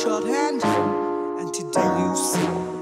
Shorthand, and today you see.